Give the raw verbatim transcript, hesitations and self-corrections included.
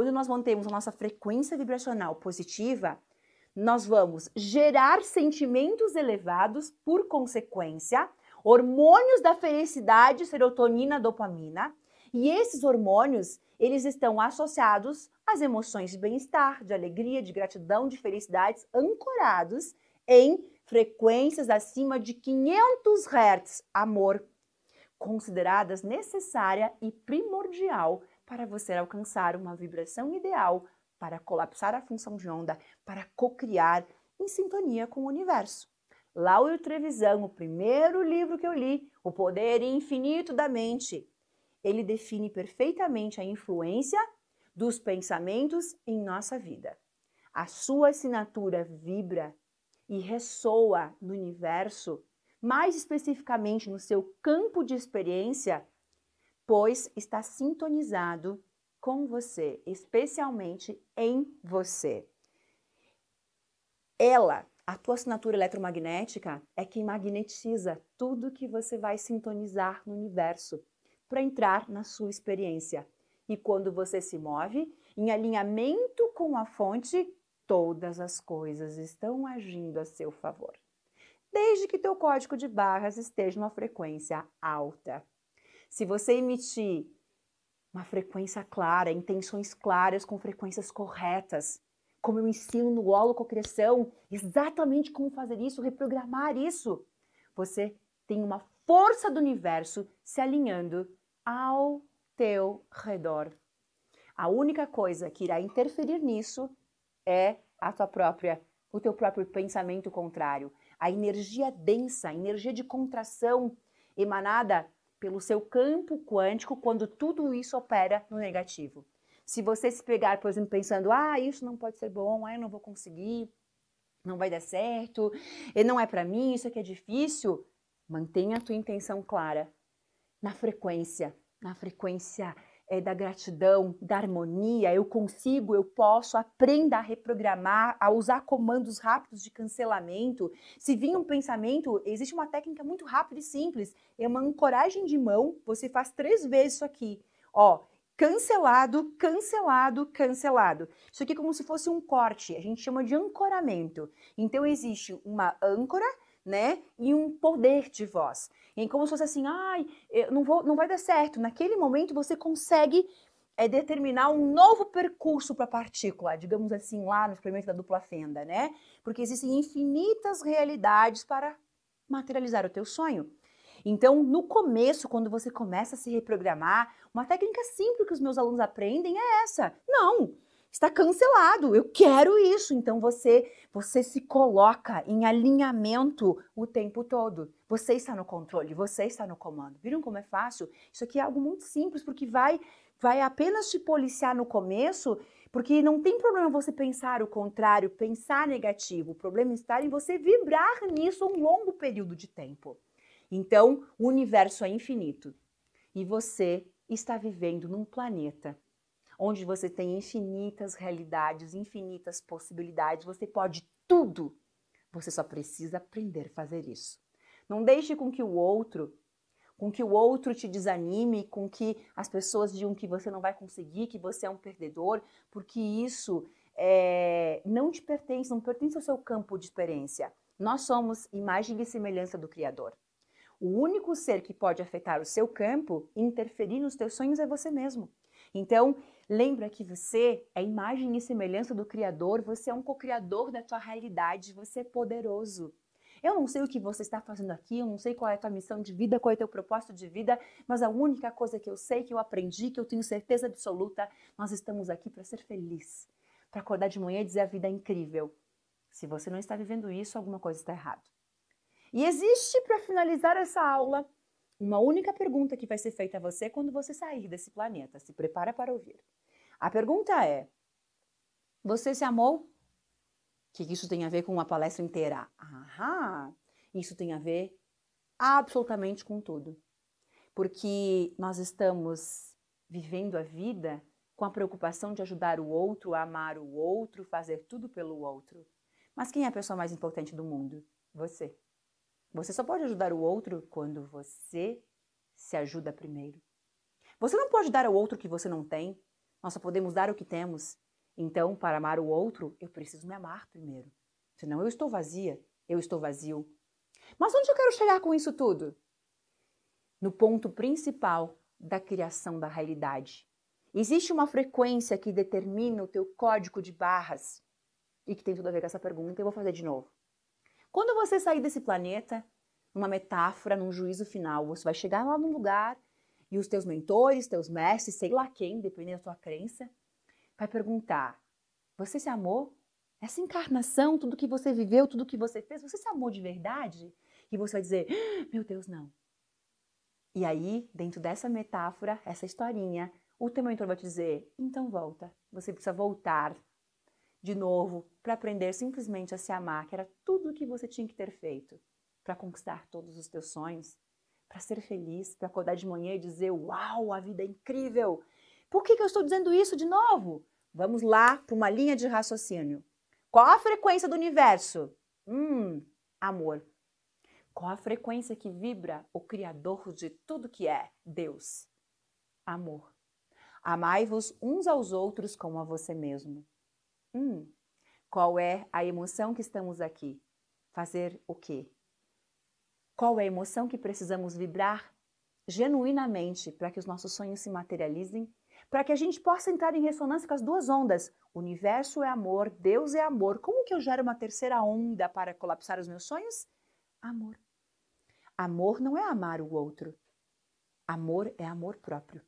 quando nós mantemos a nossa frequência vibracional positiva, nós vamos gerar sentimentos elevados, por consequência, hormônios da felicidade, serotonina, dopamina, e esses hormônios, eles estão associados às emoções de bem-estar, de alegria, de gratidão, de felicidades, ancorados em frequências acima de quinhentos hertz, amor, consideradas necessária e primordial para você alcançar uma vibração ideal, para colapsar a função de onda, para cocriar em sintonia com o universo. Lauro Trevisan, o primeiro livro que eu li, O Poder Infinito da Mente, ele define perfeitamente a influência dos pensamentos em nossa vida. A sua assinatura vibra e ressoa no universo, mais especificamente no seu campo de experiência, pois está sintonizado com você, especialmente em você. Ela, a tua assinatura eletromagnética, é quem magnetiza tudo que você vai sintonizar no universo para entrar na sua experiência. E quando você se move em alinhamento com a fonte, todas as coisas estão agindo a seu favor, desde que teu código de barras esteja numa frequência alta. Se você emitir uma frequência clara, intenções claras com frequências corretas, como eu ensino no Holococriação, exatamente como fazer isso, reprogramar isso, você tem uma força do universo se alinhando ao teu redor. A única coisa que irá interferir nisso é a tua própria, o teu próprio pensamento contrário, a energia densa, a energia de contração emanada pelo seu campo quântico quando tudo isso opera no negativo. Se você se pegar, por exemplo, pensando, ah, isso não pode ser bom, ah, eu não vou conseguir, não vai dar certo, não é para mim, isso aqui é difícil, mantenha a tua intenção clara na frequência, na frequência é, da gratidão, da harmonia, eu consigo, eu posso, aprenda a reprogramar, a usar comandos rápidos de cancelamento. Se vir um pensamento, existe uma técnica muito rápida e simples, é uma ancoragem de mão, você faz três vezes isso aqui, ó, cancelado, cancelado, cancelado. Isso aqui é como se fosse um corte, a gente chama de ancoramento. Então existe uma âncora, né? E um poder de voz. E como se fosse assim, ai, eu não vou, não vai dar certo. Naquele momento você consegue é, determinar um novo percurso para a partícula, digamos assim, lá no experimento da dupla fenda, né? Porque existem infinitas realidades para materializar o teu sonho. Então, no começo, quando você começa a se reprogramar, uma técnica simples que os meus alunos aprendem é essa. Não! Está cancelado, eu quero isso. Então você, você se coloca em alinhamento o tempo todo. Você está no controle, você está no comando. Viram como é fácil? Isso aqui é algo muito simples, porque vai, vai apenas te policiar no começo, porque não tem problema você pensar o contrário, pensar negativo. O problema está em você vibrar nisso um longo período de tempo. Então, o universo é infinito e você está vivendo num planeta onde você tem infinitas realidades, infinitas possibilidades, você pode tudo. Você só precisa aprender a fazer isso. Não deixe com que o outro, com que o outro te desanime, com que as pessoas digam que você não vai conseguir, que você é um perdedor, porque isso é, não te pertence, não pertence ao seu campo de experiência. Nós somos imagem e semelhança do Criador. O único ser que pode afetar o seu campo e interferir nos teus sonhos é você mesmo. Então, lembra que você é imagem e semelhança do Criador, você é um co-criador da tua realidade, você é poderoso. Eu não sei o que você está fazendo aqui, eu não sei qual é a tua missão de vida, qual é o teu propósito de vida, mas a única coisa que eu sei, que eu aprendi, que eu tenho certeza absoluta, nós estamos aqui para ser feliz, para acordar de manhã e dizer a vida é incrível. Se você não está vivendo isso, alguma coisa está errada. E existe, para finalizar essa aula, uma única pergunta que vai ser feita a você quando você sair desse planeta. Se prepara para ouvir. A pergunta é, você se amou? O que isso tem a ver com uma palestra inteira? Aham, isso tem a ver absolutamente com tudo. Porque nós estamos vivendo a vida com a preocupação de ajudar o outro, amar o outro, fazer tudo pelo outro. Mas quem é a pessoa mais importante do mundo? Você. Você só pode ajudar o outro quando você se ajuda primeiro. Você não pode dar ao outro o que você não tem. Nós só podemos dar o que temos. Então, para amar o outro, eu preciso me amar primeiro. Senão eu estou vazia, eu estou vazio. Mas onde eu quero chegar com isso tudo? No ponto principal da criação da realidade. Existe uma frequência que determina o teu código de barras e que tem tudo a ver com essa pergunta, eu vou fazer de novo. Quando você sair desse planeta, numa metáfora, num juízo final, você vai chegar lá num lugar e os teus mentores, teus mestres, sei lá quem, dependendo da tua crença, vai perguntar, você se amou? Essa encarnação, tudo que você viveu, tudo que você fez, você se amou de verdade? E você vai dizer, ah, meu Deus, não. E aí, dentro dessa metáfora, essa historinha, o teu mentor vai te dizer, então volta, você precisa voltar de novo para aprender simplesmente a se amar, que era tudo o que você tinha que ter feito para conquistar todos os teus sonhos, para ser feliz, para acordar de manhã e dizer, uau, a vida é incrível. Por que que eu estou dizendo isso de novo? Vamos lá para uma linha de raciocínio. Qual a frequência do universo? Hum, amor. Qual a frequência que vibra o Criador de tudo que é? Deus. Amor. Amai-vos uns aos outros como a você mesmo. Hum, qual é a emoção que estamos aqui? Fazer o quê? Qual é a emoção que precisamos vibrar genuinamente para que os nossos sonhos se materializem? Para que a gente possa entrar em ressonância com as duas ondas. O universo é amor, Deus é amor. Como que eu gero uma terceira onda para colapsar os meus sonhos? Amor. Amor não é amar o outro. Amor é amor próprio.